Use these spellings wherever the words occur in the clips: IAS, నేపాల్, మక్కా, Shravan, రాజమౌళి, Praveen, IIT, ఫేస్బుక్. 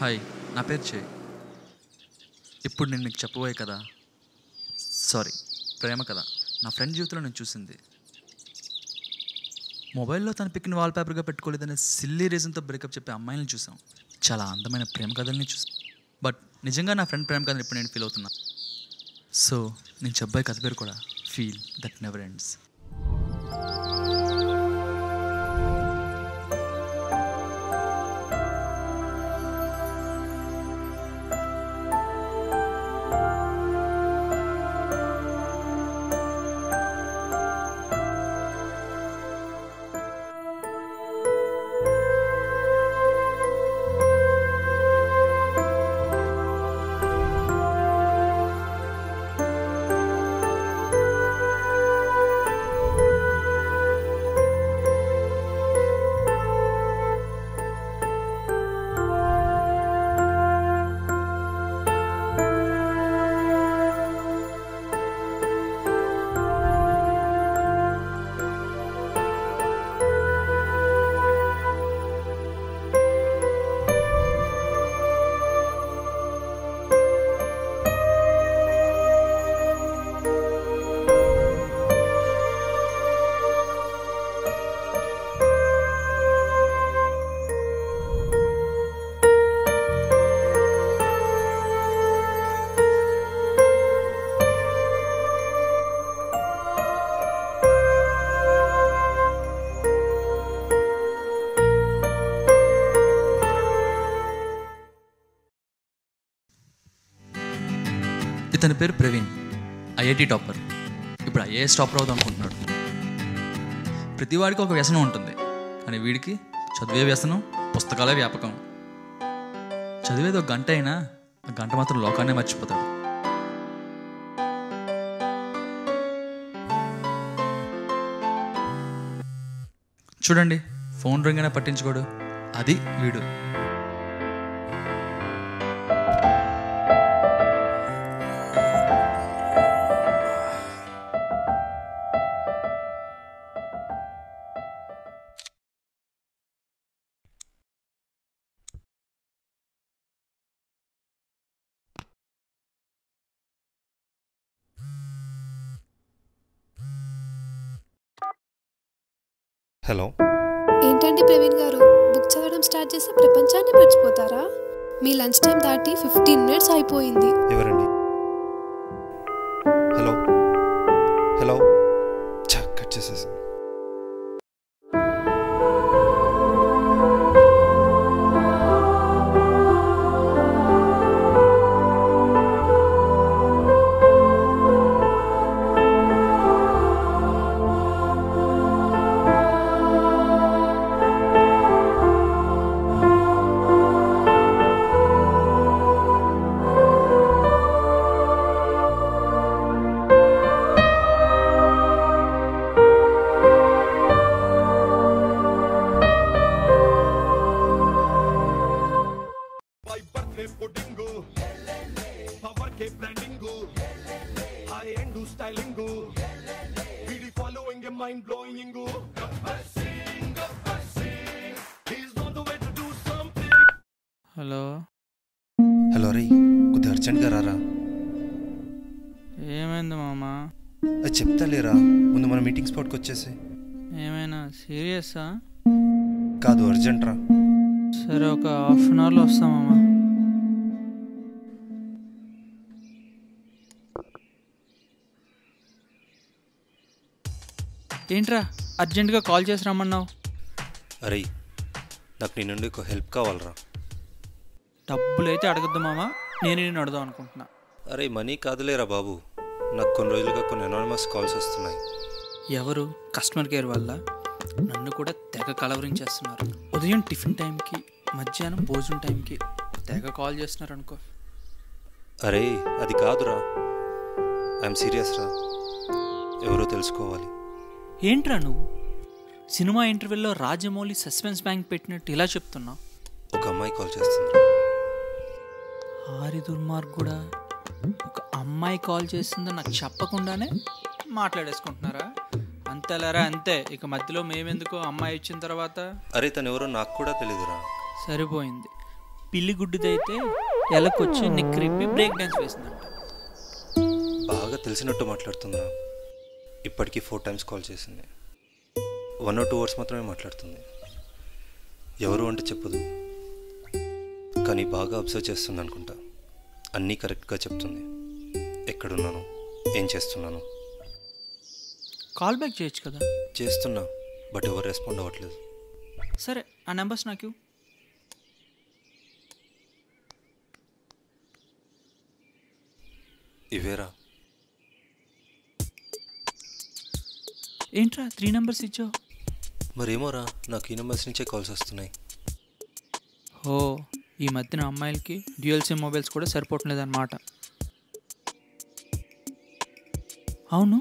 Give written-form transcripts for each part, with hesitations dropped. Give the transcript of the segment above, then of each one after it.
High ना पेर चे इप्पुडु नेनु मीकु चेप्पबोये कदा सारी प्रेम कदा ना फ्रेंड जीवितंलो नेनु चूसिंदि मोबाइल्लो तन पिक् नि वाल्पेपर्गा पेट्टुकोलेदने सिल्ली रीजन तो ब्रेकअप चेप्पे अम्मायिनि चूसां चाला अंदमैन प्रेम कथल्नि चूसां बट निजंगा ना फ्रेंड प्रेम कथनि इप्पुडु नेनु फील अवुतुन्ना सो नेनु चेप्पबोये कथ पेरु कूडा फील दट नेवर एंड्स इतने पेर प्रवीण IIT टॉपर इप्पुडु IAS टॉपर अवुदामनुकुंటున్నాడు प्रति वाडिकी ఒక వ్యసనం ఉంటుంది కానీ వీడికి చదివే వ్యసనం పుస్తకాల వ్యాపకం చదివేదో గంట అయినా ఆ గంట మాత్రం లోకాన్నే మర్చిపోతాడు చూడండి ఫోన్ రింగ్ అయినా పట్టించుకోడు అది వీడు హలో ఏంటండి ప్రవీణ్ గారు బుక్ చదవడం స్టార్ట్ చేసి ప్రపంచాన్ని మర్చిపోతారా మీ లంచ్ టైం దాటి 15 నిమిషాలు అయిపోయింది ఎవరండి హలో హలో చక్ కట్ చేసేసి హలో హలో రే కొద్ది అర్జెంట్ గా రారా ఏమైంది మామా అది చెప్తాలేరా ముందు మన మీటింగ్ స్పాట్ కి వచ్చేసి ఏమైనా సీరియసా కాదు అర్జెంట్ రా సరే ఒక హాఫ్ అన్ అవర్ లో వస్తా మామా ఏంట్రా అర్జెంట్ గా కాల్ చేసి రమ్మన్నావు అరే నాకు నీ నుండి ఒక హెల్ప్ కావాలరా డబ్బులైతే అడగద్దు మామ నేను నిన్ను అడదాం అనుకుంటున్నా అరే మనీ కాదులేరా బాబు నాకు కొన్ని రోజులుగా కొన్ని అనోనిమస్ కాల్స్ వస్తున్నాయి ఎవరు కస్టమర్ కేర్ వల్ల నన్ను కూడా తెగ కలవరించేస్తున్నారు ఉదయం టిఫిన్ టైంకి మధ్యాహ్నం భోజనం టైంకి తెగ కాల్ చేస్తున్నారు అనుకో అరే అది కాదురా ఐఎమ్ సీరియస్ రా ఎవరో తెలుసుకోవాలి ఏంట్రా నువ్వు సినిమా ఇంటర్వ్యూలో రాజమౌళి సస్పెన్స్ బ్యాంక్ పెట్టినట్టు ఇలా చెప్తున్నావు ఒక అమ్మాయి కాల్ చేస్తుంది ఆరి దుర్మార్గుడా ఒక అమ్మాయి కాల్ చేసిందో నాకు చెప్పకుండానే మాట్లాడేసుకుంటున్నారా అంతేలరా అంతే ఇక మధ్యలో మేమెందుకో అమ్మాయి వచ్చిన తర్వాత అరే తను ఎవరో నాకు కూడా తెలియదురా సరిపోయింది పిల్లి గుడ్డిదైతే ఎలకొచ్చి నిక్రిపి బ్రేక్ డాన్స్ వేస్తుందంట. బాగా తెలిసినట్టు మాట్లాడుతుందా? ఇప్పటికీ 4 times కాల్ చేసింది. 1 or 2 hours మాత్రమే మాట్లాడుతుంది. ఎవరు అంటే చెప్పదు, కానీ బాగా అబ్జర్వ్ చేస్తుంది అనుకుంటా. అన్నీ కరెక్ట్గా చెప్తుంది. ఎక్కడున్నాను, ఏం చేస్తున్నాను. కాల్ బ్యాక్ చేయొచ్చు కదా? చేస్తున్నా, బట్ ఎవరు రెస్పాండ్ అవ్వట్లేదు. సరే, ఆ నెంబర్స్ నాకు. ఇవేరా? ఏంట్రా 3 numbers ఇచ్చావు? మరేమోరా, నాకు ఈ నెంబర్స్ నుంచే కాల్స్ వస్తున్నాయి. ఓ, ఈ మధ్యన అమ్మాయిలకి డ్యూయల్ సిమ్ మొబైల్స్ కూడా సరిపోవట్లేదన్నమాట. అవును,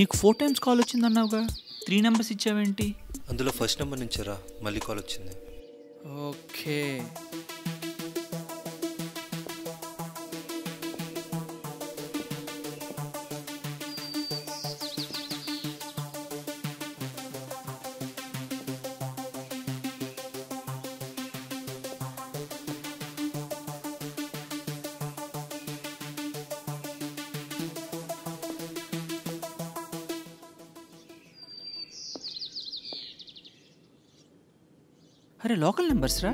నీకు 4 times కాల్ వచ్చిందన్నావుగా, 3 numbers ఇచ్చావేంటి? అందులో ఫస్ట్ నెంబర్ నుంచేరా మళ్ళీ కాల్ వచ్చింది. ఓకే, అరే లోకల్ నెంబర్స్ రా,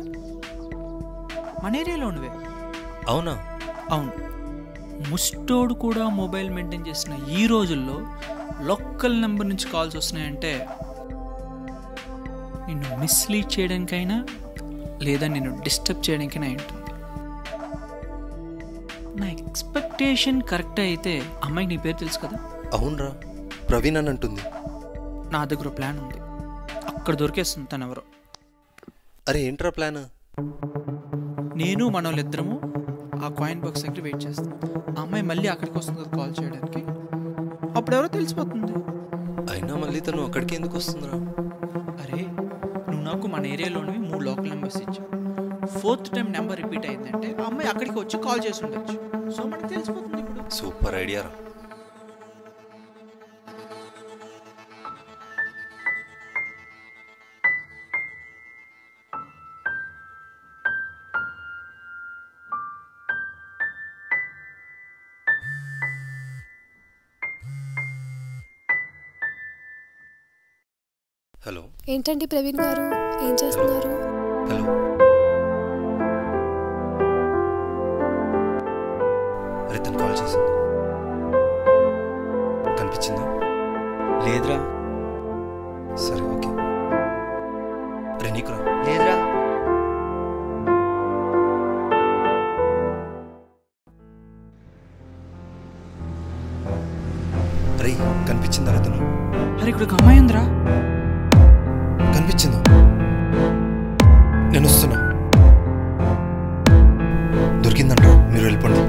మన ఏరియాలో ఉన్నవే. అవునా? అవును. ముస్టోడు కూడా మొబైల్ మెయింటైన్ చేసిన ఈ రోజుల్లో లోకల్ నెంబర్ నుంచి కాల్స్ వస్తున్నాయంటే నిన్ను మిస్లీడ్ చేయడానికైనా లేదా నిన్ను డిస్టర్బ్ చేయడానికైనా ఉంటుంది. నా ఎక్స్పెక్టేషన్ కరెక్ట్ అయితే అమ్మాయికి నీ పేరు తెలుసు కదా? అవునరా, ప్రవీణ్ అని అంటుంది. నా దగ్గర ప్లాన్ ఉంది, అక్కడ దొరికేస్తుంది తను ఎవరో. అరే ఏంట్రా ప్లాన్? నేను మనోళ్ళిద్దరము ఆ కాయిన్ బాక్స్ దగ్గర వెయిట్ చేస్తాను. ఆ అమ్మాయి మళ్ళీ అక్కడికి వస్తుంది కదా కాల్ చేయడానికి, అప్పుడెవరో తెలిసిపోతుంది. అయినా మళ్ళీ తను అక్కడికి ఎందుకు వస్తుందిరా? అరే నువ్వు నాకు మన ఏరియాలోని 3 local numbers ఇచ్చావు. 4th time నెంబర్ రిపీట్ అయిందంటే ఆ అమ్మాయి అక్కడికి వచ్చి కాల్ చేసి ఉండొచ్చు. సో మనకి తెలిసిపోతుంది ఇప్పుడు. సూపర్ ఐడియా రా. హలో, ఏంటండి ప్రవీణ్ గారు, ఏం చేస్తున్నారు? హలో, అరే తను కాల్ చేసింది, కనిపించిందా? లేదురా. సరే ఓకే. అరే నీకురా? లేదురా. అరే కనిపించిందా తను? అరే ఇక్కడ ఒక అమ్మాయి ఉందిరా. కనిపించిందా? నేను వస్తున్నా. దొరికిందంట, మీరు వెళ్ళిపోండి.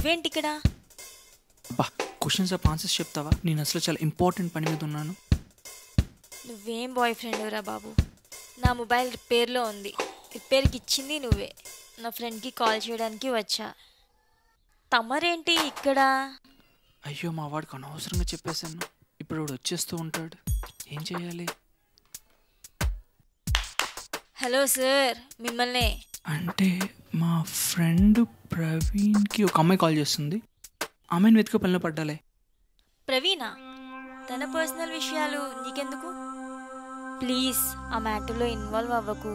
నువ్వేంటి ఇక్కడ? అబ్బా, క్వశ్చన్స్ ఆఫ్ ఆన్సర్స్ చెప్తావా? నేను అసలు చాలా ఇంపార్టెంట్ పని మీద ఉన్నాను. నువ్వేం బాయ్ ఫ్రెండ్ రా బాబు. నా మొబైల్ రిపేర్లో ఉంది, రిపేర్కి ఇచ్చింది నువ్వే. నా ఫ్రెండ్కి కాల్ చేయడానికి వచ్చా. తమరేంటి ఇక్కడ? అయ్యో, మా వాడికి అనవసరంగా చెప్పేశాను. ఇప్పుడు వాడు వచ్చేస్తూ ఉంటాడు, ఏం చేయాలి? హలో సార్, మిమ్మల్నే. అంటే మా ఫ్రెండ్ ప్రవీణ్కి ఒక అమ్మాయి కాల్ చేస్తుంది. ఆమెను వెతుక పనిలో పడ్డాలే. ప్రవీణా? తన పర్సనల్ విషయాలు నీకెందుకు? ప్లీజ్ ఆ మ్యాటర్లో ఇన్వాల్వ్ అవ్వకు.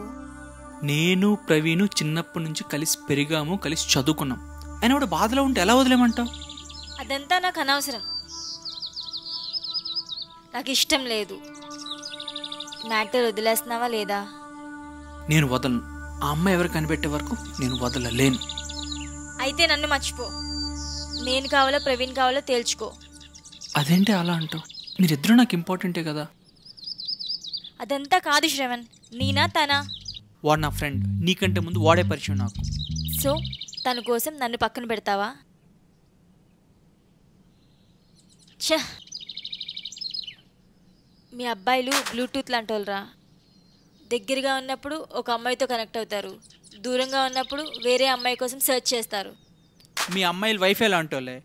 నేను ప్రవీణ్ చిన్నప్పటి నుంచి కలిసి పెరిగాము, కలిసి చదువుకున్నాం. ఆయన కూడా బాధలో ఉంటే ఎలా వదిలేమంటావు? అదంతా నాకు అనవసరం, నాకు ఇష్టం లేదు. మ్యాటర్ వదిలేస్తున్నావా లేదా? నేను వదలను. ఆ అమ్మ ఎవరు కనిపెట్టే వరకు నేను వదలలేను. అయితే నన్ను మర్చిపో. నేను కావాలా ప్రవీణ్ కావాలా తేల్చుకో. అదేంటి అలా అంటావు? మీరిద్దరూ నాకు ఇంపార్టెంటే కదా. అదంతా కాదు శ్రవణ్, నీనా తనా? వాడు నా ఫ్రెండ్, నీకంటే ముందు వాడే పరిచయం నాకు. సో తన కోసం నన్ను పక్కన పెడతావా? ఛ, మీ అబ్బాయిలు బ్లూటూత్ లాంటి వాళ్ళరా. దగ్గరగా ఉన్నప్పుడు ఒక అమ్మాయితో కనెక్ట్ అవుతారు, దూరంగా ఉన్నప్పుడు వేరే అమ్మాయి కోసం సెర్చ్ చేస్తారు. మీ అమ్మాయిలు వైఫై లాంటి వాళ్ళే,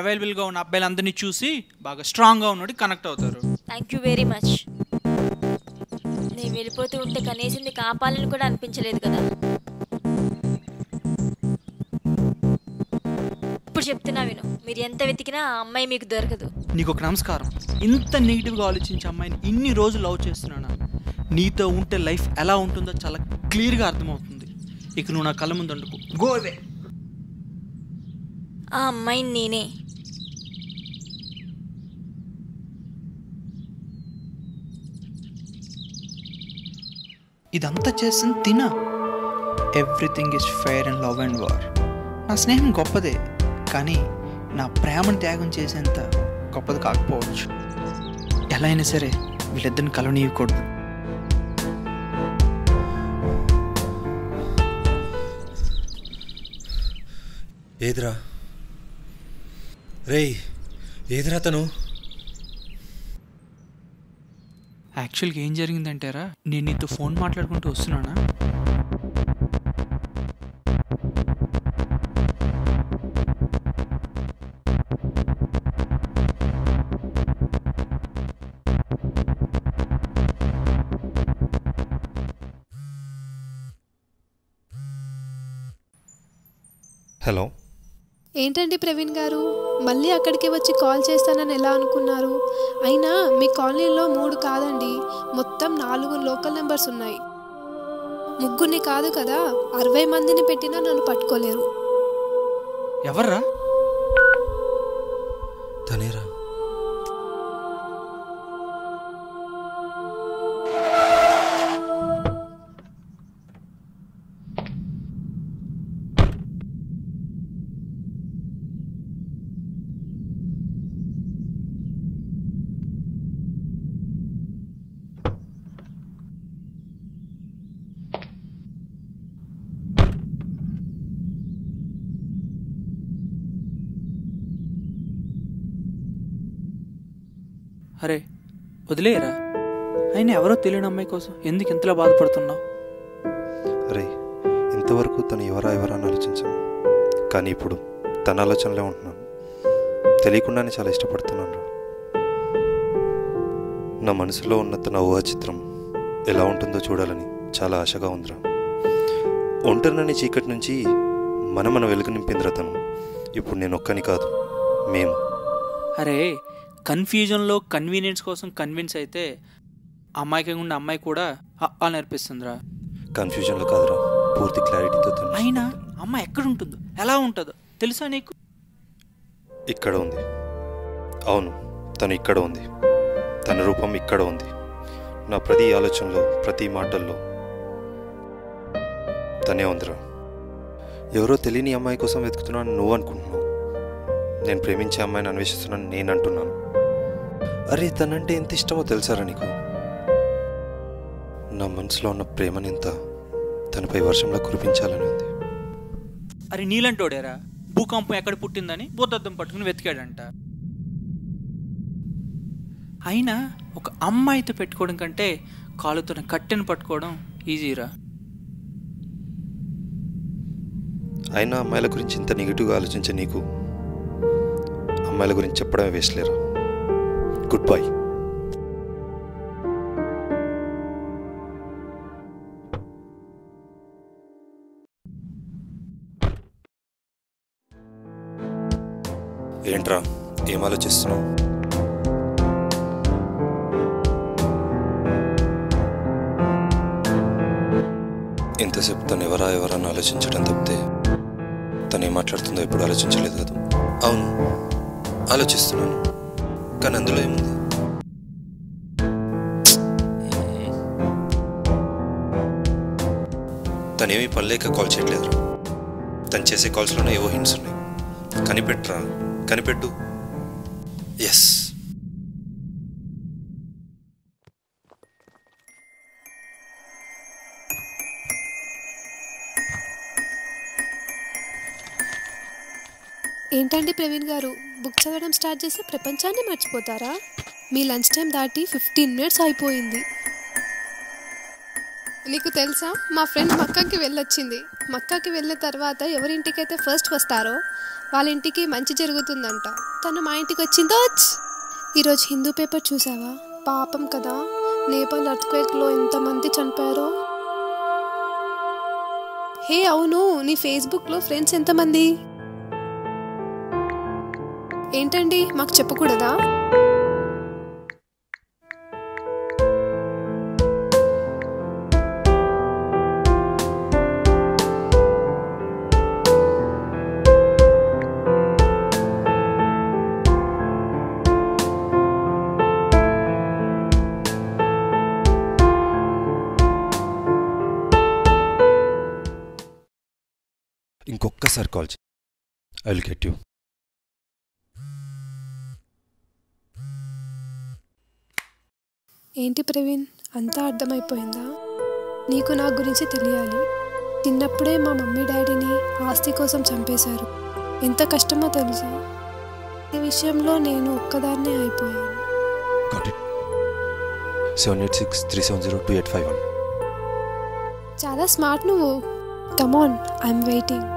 అవైలబుల్గా ఉన్న అబ్బాయిలందరినీ చూసి బాగా స్ట్రాంగ్గా ఉన్నోడి కనెక్ట్ అవుతారు. Thank you very much. నేను వెళ్ళిపోతూ ఉంటే కనీసం నీకు ఆపాలని కూడా అనిపించలేదు కదా. ఇప్పుడు చెప్తున్నా విను, మీరు ఎంత వెతికినా ఆ అమ్మాయి మీకు దొరకదు. నీకు ఒక నమస్కారం. ఇంత నెగిటివ్గా ఆలోచించే అమ్మాయిని ఇన్ని రోజులు లవ్ చేస్తున్నాను. నీతో ఉంటే లైఫ్ ఎలా ఉంటుందో చాలా క్లియర్గా అర్థమవుతుంది. ఇక నువ్వు నా కళ్ళ ముందు వండుకో. Go away. ఆ అమ్మాయిని నేనే. ఇదంతా చేసింది తినా. Everything is fair and love and war. నా స్నేహం గొప్పదే, కానీ నా ప్రేమను త్యాగం చేసేంత గొప్పది కాకపోవచ్చు. ఎలా అయినా సరే వీళ్ళిద్దరిని కలవనివ్వకూడదు. ఏదిరా రేయ్, ఏదిరా తను? యాక్చువల్గా ఏం జరిగిందంటారా, నేను నీతో ఫోన్ మాట్లాడుకుంటూ వస్తున్నానా, హలో ఏంటండి ప్రవీణ్ గారు, మళ్ళీ అక్కడికి వచ్చి కాల్ చేస్తానని ఎలా అనుకున్నారు? అయినా మీ కాలనీలో 3 కాదండి, మొత్తం 4 లోకల్ నెంబర్స్ ఉన్నాయి. ముగ్గురిని కాదు కదా, 60 మందిని పెట్టినా నన్ను పట్టుకోలేరు. ఎవర్రా? తనేరా. అరే వదిలేయరా, ఆయన ఎవరో తెలియని అమ్మాయి కోసం ఎందుకు ఇంతలా బాధపడుతున్నావు? అరే ఇంతవరకు తను ఎవరా అని ఆలోచించాను, కానీ ఇప్పుడు తన ఆలోచనలే ఉంటున్నాను. తెలియకుండానే చాలా ఇష్టపడుతున్నాను. నా మనసులో ఉన్న తన ఊహాచిత్రం ఎలా ఉంటుందో చూడాలని చాలా ఆశగా ఉందిరా. ఒంటరినని చీకటి నుంచి మన వెలుగు నింపిందిరా తను. ఇప్పుడు నేను ఒక్కని కాదు, మేము. అరే కన్ఫ్యూజన్లో కన్వీనియన్స్ కోసం కన్విన్స్ అయితే అమ్మాయికి ఉండే అమ్మాయి కూడా అలా నేర్పిస్తుందిరా. కన్ఫ్యూజన్లో కాదురా, పూర్తి క్లారిటీతో. అయినా అమ్మాయి ఎక్కడ ఉంటుందో ఎలా ఉంటుందో తెలుసా నీకు? ఇక్కడ ఉంది. అవును, తను ఇక్కడ ఉంది, తన రూపం ఇక్కడ ఉంది. నా ప్రతి ఆలోచనలో ప్రతి మాటల్లో తనే ఉందిరా. ఎవరో తెలియని అమ్మాయి కోసం వెతుకుతున్నాను నువ్వు అనుకుంటున్నావు, నేను ప్రేమించే అమ్మాయిని అన్వేషిస్తున్నాను నేను అంటున్నాను. అరే తనంటే ఎంత ఇష్టమో తెలుసారా నీకు? నా మనసులో ఉన్న ప్రేమని ఎంత తనపై వర్షంలో కురిపించాలని ఉంది. అరే నీలంటోడేరా, భూకంపం ఎక్కడ పుట్టిందని భూతద్దం పట్టుకుని వెతికాడంట. అయినా ఒక అమ్మాయితో పెట్టుకోవడం కంటే కాలుతో కట్టెను పట్టుకోవడం ఈజీరా. అయినా అమ్మాయిల గురించి ఇంత నెగిటివ్గా ఆలోచించే నీకు అమ్మాయిల గురించి చెప్పడమే వేసలేరు. Good bye. ఏంట్రా ఏం ఆలోచిస్తున్నావు? ఇంతసేపు తను ఎవరా అని ఆలోచించడం తప్పితే తను ఏం మాట్లాడుతుందో ఎప్పుడు ఆలోచించలేదు కదా. అవును, ఆలోచిస్తున్నాను కానీ అందులో ఏముంది? తనేమీ పని లేక కాల్ చేయట్లేదు. తను చేసే కాల్స్లోనే ఏవో హింట్స్ ఉన్నాయి. కనిపెట్టరా, కనిపెట్టు. ఎస్, ఏంటండి ప్రవీణ్ గారు, బుక్ చదవడం స్టార్ట్ చేసి ప్రపంచాన్ని మర్చిపోతారా? మీ లంచ్ టైం దాటి 15 minutes అయిపోయింది. నీకు తెలుసా, మా ఫ్రెండ్ మక్కాకి వెళ్ళొచ్చింది. మక్కాకి వెళ్ళిన తర్వాత ఎవరింటికైతే ఫస్ట్ వస్తారో వాళ్ళ ఇంటికి మంచి జరుగుతుందంట. తను మా ఇంటికి వచ్చిందో. ఈరోజు హిందూ పేపర్ చూసావా? పాపం కదా, నేపాల్ ఎర్త్క్వేక్లో ఎంతమంది చనిపోయారో. హే అవును, నీ ఫేస్బుక్లో ఫ్రెండ్స్ ఎంతమంది? ఏంటండి, మాకు చెప్పకూడదా? ఇంకొక్కసారి కాల్ చేయి. I will get you. ఏంటి ప్రవీణ్, అంతా అర్థమైపోయిందా? నీకు నా గురించి తెలియాలి. చిన్నప్పుడే మా మమ్మీ డాడీని ఆస్తి కోసం చంపేశారు. ఎంత కష్టమో తెలుసా? ఈ విషయంలో నేను ఒక్కదాన్నే అయిపోయాను. 7863702851. చాలా స్మార్ట్ నువ్వు. Come on, I'm waiting.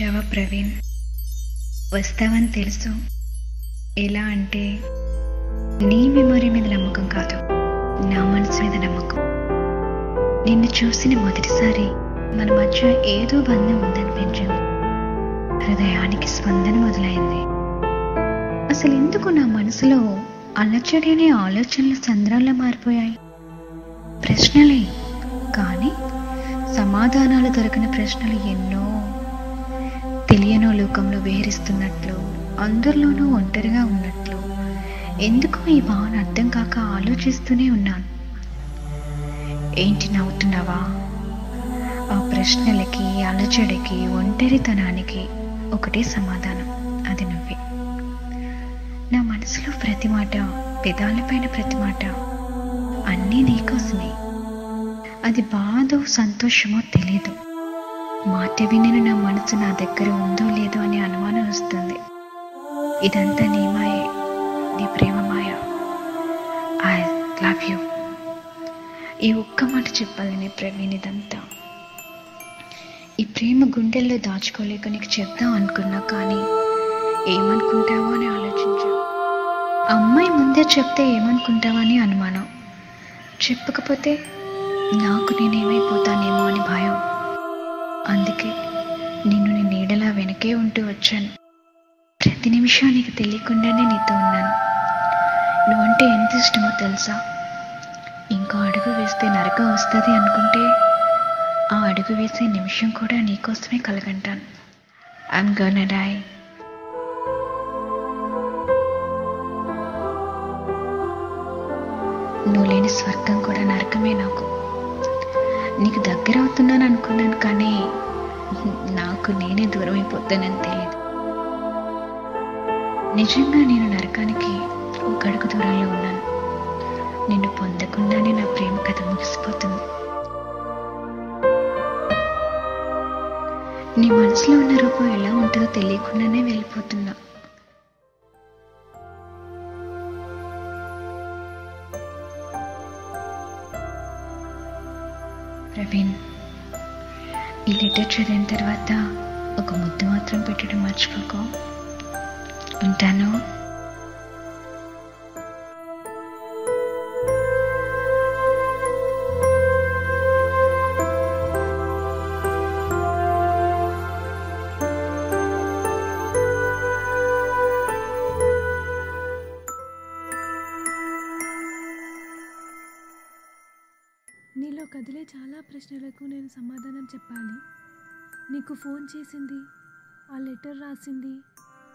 వచ్చావా ప్రవీణ్? వస్తావని తెలుసు. ఎలా అంటే, నీ మెమొరీ మీద నమ్మకం కాదు, నా మనసు మీద నమ్మకం. నిన్ను చూసిన మొదటిసారి మన మధ్య ఏదో బంధం ఉందనిపించింది. హృదయానికి స్పందన మొదలైంది. అసలు ఎందుకు నా మనసులో అలచడనే ఆలోచనలు సంద్రంలా మారిపోయాయి? ప్రశ్నలే, కానీ సమాధానాలు దొరికిన ప్రశ్నలు ఎన్నో. తెలియనో లోకంలో విహరిస్తున్నట్లు, అందరిలోనూ ఒంటరిగా ఉన్నట్లు, ఎందుకో ఈ భావన అర్థం కాక ఆలోచిస్తూనే ఉన్నాను. ఏంటి, నవ్వుతున్నావా? ఆ ప్రశ్నలకి, అలజడికి, ఒంటరితనానికి ఒకటే సమాధానం, అది నువ్వే. నా మనసులో ప్రతి మాట, పెదాలపైన ప్రతి మాట, అన్నీ నీకోసమే. అది బాధో సంతోషమో తెలీదు. మాట విన్న నా మనసు నా దగ్గర ఉందో లేదో అనే అనుమానం వస్తుంది. ఇదంతా నీ మాయే, నీ ప్రేమ మాయ. I love you. ఈ ఒక్క మాట చెప్పాలని ప్రవీణ్, ఇదంతా ఈ ప్రేమ గుండెల్లో దాచుకోలేక నీకు చెప్దాం అనుకున్నా, కానీ ఏమనుకుంటావో అని ఆలోచించా. అమ్మాయి ముందే చెప్తే ఏమనుకుంటావా అని అనుమానం, చెప్పకపోతే నాకు నేనేమైపోతానేమో అని భయం. అందుకే నిన్ను నీ నీడలా వెనకే ఉంటూ వచ్చాను. ప్రతి నిమిషం నీకు తెలియకుండానే నీతో ఉన్నాను. నువ్వంటే ఎంత ఇష్టమో తెలుసా? ఇంకో అడుగు వేస్తే నరకం వస్తది అనుకుంటే ఆ అడుగు వేసే నిమిషం కూడా నీ కోసమే కలగంటాను. I'm gonna die. నువ్వు లేని స్వర్గం కూడా నరకమే నాకు. నీకు దగ్గర అవుతున్నాను అనుకున్నాను కానీ నాకు నేనే దూరం అయిపోతానని తెలియదు. నిజంగా నేను నరకానికి ఒక అడుగు దూరంలో ఉన్నాను. నిన్ను పొందకుండానే నా ప్రేమ కథ ముగిసిపోతుంది. నీ మనసులో ఉన్న రూపం ఎలా ఉంటుందో తెలియకుండానే వెళ్ళిపోతున్నా. ప్రవీణ్, ఈ లెటర్ చదివిన తర్వాత ఒక ముద్దు మాత్రం పెట్టడం మర్చిపోకు. ఉంటాను. నీలో కదిలే చాలా ప్రశ్నలకు నేను సమాధానం చెప్పాలి. నీకు ఫోన్ చేసింది, ఆ లెటర్ రాసింది,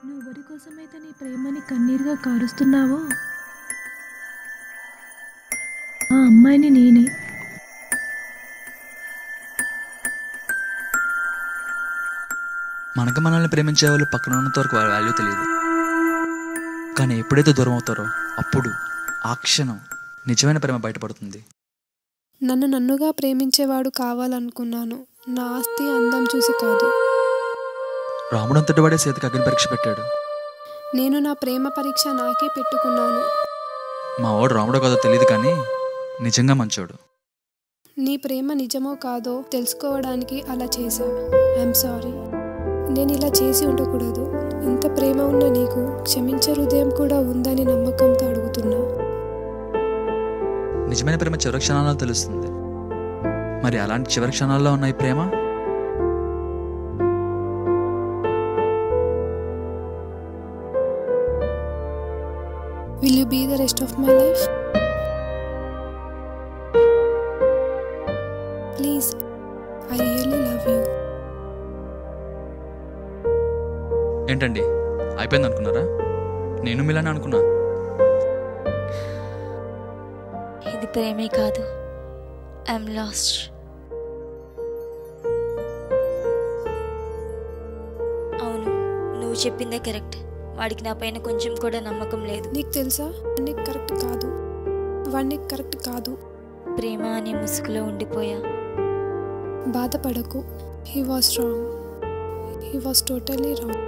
నువ్వు ఎవరి కోసమైతే నీ ప్రేమని కన్నీరుగా కారుస్తున్నావో ఆ అమ్మాయిని నేనే. మనకు మనల్ని ప్రేమించే వాళ్ళు పక్కన ఉన్నంత వరకు వాళ్ళ వాల్యూ తెలియదు, కానీ ఎప్పుడైతే దూరం అవుతారో అప్పుడు ఆ క్షణం నిజమైన ప్రేమ బయటపడుతుంది. నన్నుగా ప్రేమించేవాడు కావాలనుకున్నాను, నా ఆస్తి అందం చూసి కాదు. రాముడంతటి వాడే సీతకు అగ్ని పరీక్ష పెట్టాడు. నేను నా ప్రేమ పరీక్ష నాకే పెట్టుకున్నాను. మా వాడు రాముడో కాదో తెలియదు కానీ నిజంగా మంచోడు. నీ ప్రేమ నిజమో కాదో తెలుసుకోవడానికి అలా చేశా. ఐఎమ్ సారీ, నేను ఇలా చేసి ఉండకూడదు. ఇంత ప్రేమ ఉన్న నీకు క్షమించే హృదయం కూడా ఉందని నమ్మకంతో అడుగుతున్నా. నిజమైన ప్రేమ చివరి క్షణాల్లో తెలుస్తుంది. మరి అలాంటి చివరి క్షణాల్లో ఉన్న ఈ ప్రేమ will you be the rest of my life? Please, I really love you. ఏంటండి అయిపోయింది అనుకున్నారా? నేను మిలానే అనుకున్నా. ఇది ప్రేమే కాదు, ఐఎమ్ లాస్ట్. అవును, నువ్వు చెప్పిందే కరెక్ట్. వాడికి నా పైన కొంచెం కూడా నమ్మకం లేదు. నీకు తెలుసా, వాడికి కరెక్ట్ కాదు. ప్రేమ అనే ముసుగులో ఉండిపోయా. బాధపడకు, he was wrong, he was totally wrong.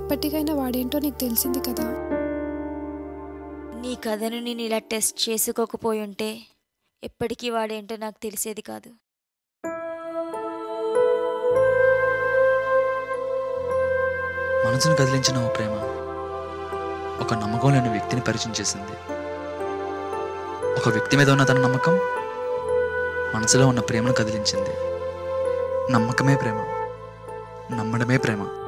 ఇప్పటికైనా వాడేంటో నీకు తెలిసింది కదా. నీ కథను నేను ఇలా టెస్ట్ చేసుకోకపోయి ఉంటే ఎప్పటికీ వాడేంటో నాకు తెలిసేది కాదు. మనసును కదిలించిన ఓ ప్రేమ ఒక నమ్మకం లేని వ్యక్తిని పరిచయం చేసింది. ఒక వ్యక్తి మీద ఉన్న తన నమ్మకం మనసులో ఉన్న ప్రేమను కదిలించింది. నమ్మకమే ప్రేమ, నమ్మడమే ప్రేమ.